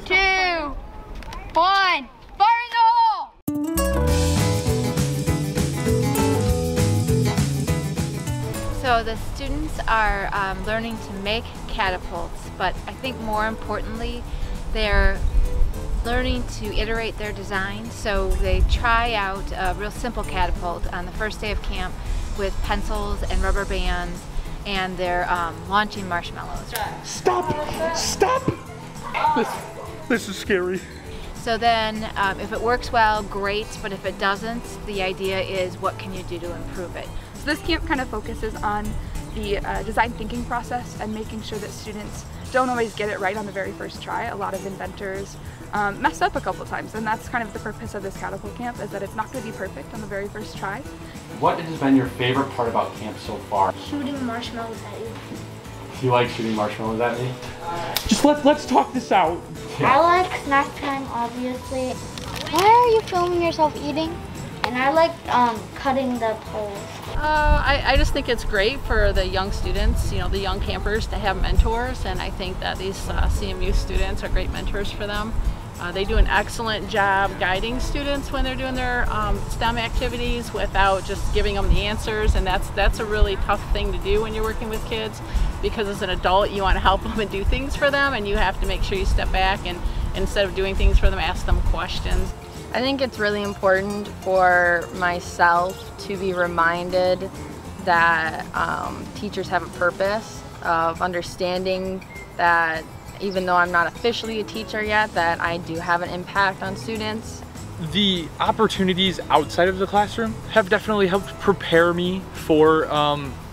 2, 1. So the students are learning to make catapults, but I think more importantly, they're learning to iterate their design. So they try out a real simple catapult on the first day of camp with pencils and rubber bands, and they're launching marshmallows. Stop! Stop! This is scary. So then, if it works well, great, but if it doesn't, the idea is what can you do to improve it? So this camp kind of focuses on the design thinking process and making sure that students don't always get it right on the very first try. A lot of inventors mess up a couple times, and that's kind of the purpose of this catapult camp, is that it's not going to be perfect on the very first try. What has been your favorite part about camp so far? Shooting marshmallows at you. Do you like shooting marshmallows at me? Just let's talk this out. Yeah. I like snack time, obviously. Why are you filming yourself eating? And I like cutting the poles. I just think it's great for the young students, you know, the young campers to have mentors, and I think that these CMU students are great mentors for them. They do an excellent job guiding students when they're doing their STEM activities without just giving them the answers, and that's a really tough thing to do when you're working with kids, because as an adult you want to help them and do things for them, and you have to make sure you step back and instead of doing things for them, ask them questions. I think it's really important for myself to be reminded that teachers have a purpose of understanding that even though I'm not officially a teacher yet, that I do have an impact on students. The opportunities outside of the classroom have definitely helped prepare me for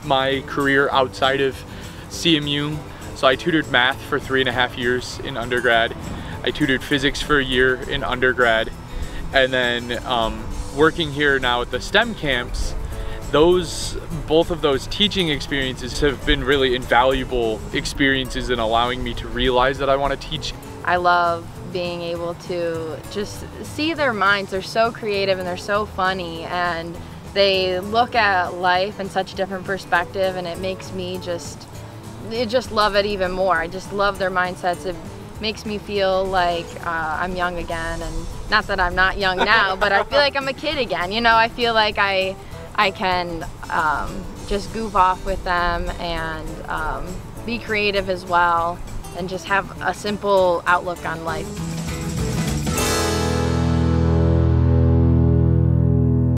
my career outside of CMU. So I tutored math for 3.5 years in undergrad. I tutored physics for a year in undergrad. And then working here now at the STEM camps, both of those teaching experiences have been really invaluable experiences in allowing me to realize that I want to teach. I love being able to just see their minds. They're so creative and they're so funny, and they look at life in such a different perspective, and it makes me just love it even more. I just love their mindsets. It makes me feel like I'm young again, and not that I'm not young now, but I feel like I'm a kid again. You know, I feel like I can just goof off with them and be creative as well, and just have a simple outlook on life.